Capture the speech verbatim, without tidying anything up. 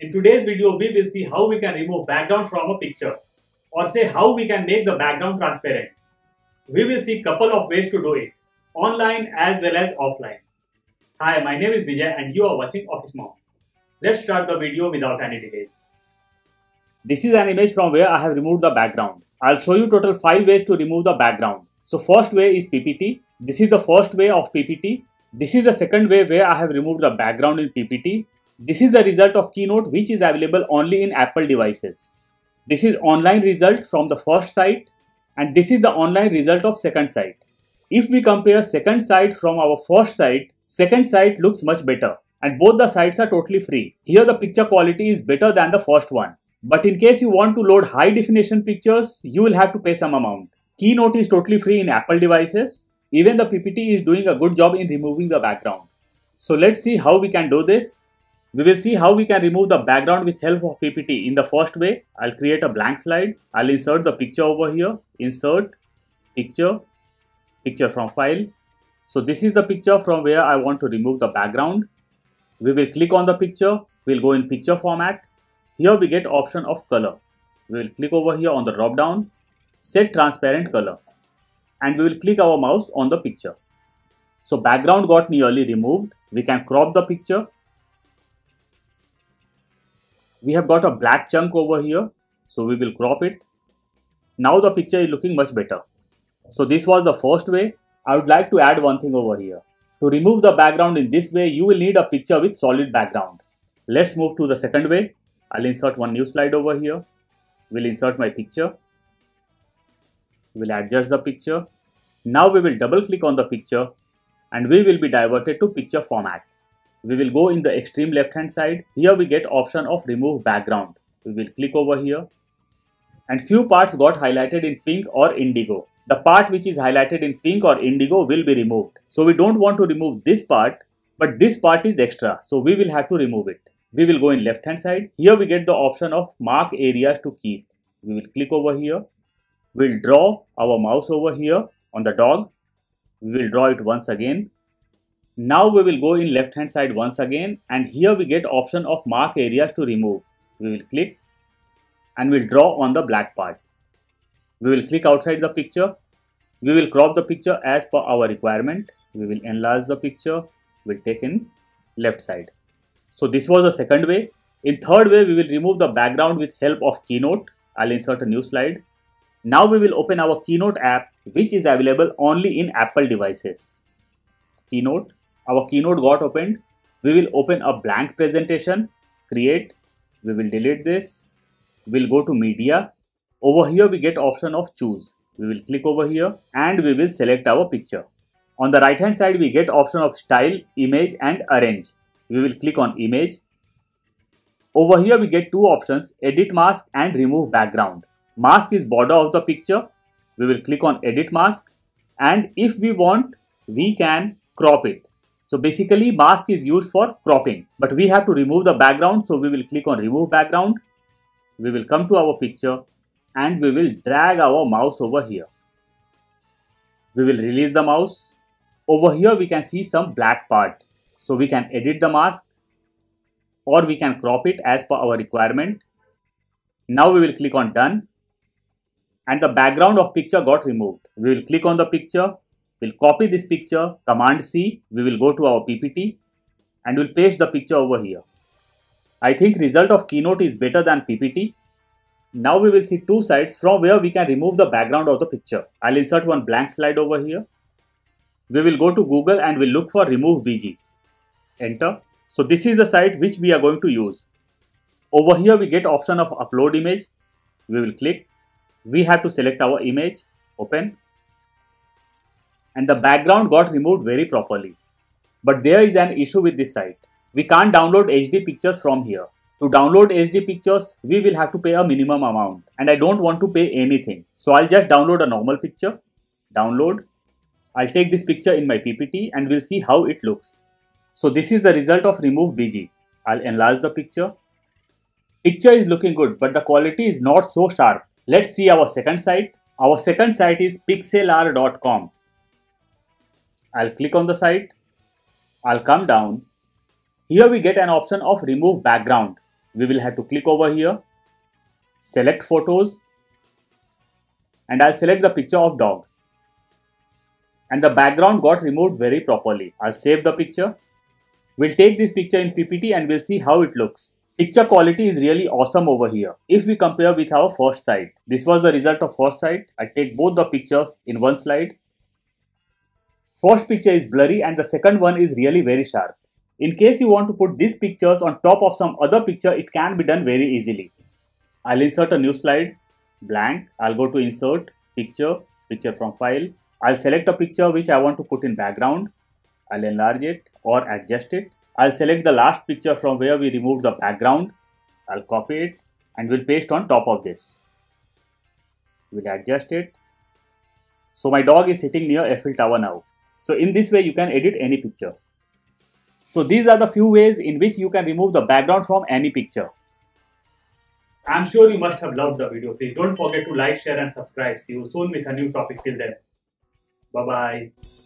In today's video, we will see how we can remove background from a picture, or say how we can make the background transparent. We will see couple of ways to do it, online as well as offline. Hi, my name is Vijay and you are watching OfficeMonk. Let's start the video without any delays. This is an image from where I have removed the background. I'll show you total five ways to remove the background. So first way is P P T. This is the first way of P P T. This is the second way where I have removed the background in P P T. This is the result of Keynote, which is available only in Apple devices. This is online result from the first site, and this is the online result of second site. If we compare second site from our first site, second site looks much better, and both the sites are totally free. Here the picture quality is better than the first one. But in case you want to load high definition pictures, you will have to pay some amount. Keynote is totally free in Apple devices. Even the P P T is doing a good job in removing the background. So let's see how we can do this. We will see how we can remove the background with help of P P T. In the first way, I'll create a blank slide. I'll insert the picture over here. Insert, picture, picture from file. So this is the picture from where I want to remove the background. We will click on the picture. We'll go in picture format. Here we get option of color. We will click over here on the drop down, set transparent color. And we will click our mouse on the picture. So background got nearly removed. We can crop the picture. We have got a black chunk over here, so we will crop it. Now the picture is looking much better. So this was the first way. I would like to add one thing over here. To remove the background in this way, you will need a picture with solid background. Let's move to the second way. I'll insert one new slide over here. We'll insert my picture. We'll adjust the picture. Now we will double click on the picture and we will be diverted to picture format. We will go in the extreme left hand side. Here we get option of remove background. We will click over here. And few parts got highlighted in pink or indigo. The part which is highlighted in pink or indigo will be removed. So we don't want to remove this part, but this part is extra. So we will have to remove it. We will go in left hand side. Here we get the option of mark areas to keep. We will click over here. We will draw our mouse over here on the dog. We will draw it once again. Now we will go in left hand side once again, and here we get option of mark areas to remove. We will click and we'll draw on the black part. We will click outside the picture. We will crop the picture as per our requirement. We will enlarge the picture. We'll take in left side. So this was the second way. In third way, we will remove the background with help of Keynote. I'll insert a new slide. Now we will open our Keynote app, which is available only in Apple devices. Keynote. Our Keynote got opened. We will open a blank presentation, create, we will delete this, we'll go to media. Over here we get option of choose. We will click over here and we will select our picture. On the right hand side we get option of style, image and arrange. We will click on image. Over here we get two options, edit mask and remove background. Mask is border of the picture. We will click on edit mask, and if we want we can crop it. So basically mask is used for cropping, but we have to remove the background. So we will click on remove background. We will come to our picture and we will drag our mouse over here. We will release the mouse. Over here we can see some black part. So we can edit the mask or we can crop it as per our requirement. Now we will click on done and the background of picture got removed. We will click on the picture. We'll copy this picture, command C, we will go to our P P T and we'll paste the picture over here. I think result of Keynote is better than P P T. Now we will see two sites from where we can remove the background of the picture. I'll insert one blank slide over here. We will go to Google and we'll look for Remove B G. Enter. So this is the site which we are going to use. Over here we get option of upload image. We will click. We have to select our image. Open. And the background got removed very properly. But there is an issue with this site. We can't download H D pictures from here. To download H D pictures, we will have to pay a minimum amount. And I don't want to pay anything. So I'll just download a normal picture. Download. I'll take this picture in my P P T and we'll see how it looks. So this is the result of Remove B G. I'll enlarge the picture. Picture is looking good, but the quality is not so sharp. Let's see our second site. Our second site is pixelar dot com. I'll click on the site. I'll come down. Here we get an option of remove background. we will have to click over here, select photos, and I'll select the picture of dog. And the background got removed very properly. I'll save the picture. We'll take this picture in P P T and we'll see how it looks. Picture quality is really awesome over here. If we compare with our first site, this was the result of first site. I take both the pictures in one slide. First picture is blurry and the second one is really very sharp. In case you want to put these pictures on top of some other picture, it can be done very easily. I'll insert a new slide, blank. I'll go to insert, picture, picture from file. I'll select a picture which I want to put in background. I'll enlarge it or adjust it. I'll select the last picture from where we removed the background. I'll copy it and we'll paste on top of this. We'll adjust it. So my dog is sitting near Eiffel Tower now. So in this way you can edit any picture. So these are the few ways in which you can remove the background from any picture. I'm sure you must have loved the video. Please don't forget to like, share and subscribe. See you soon with a new topic. Till then, bye-bye.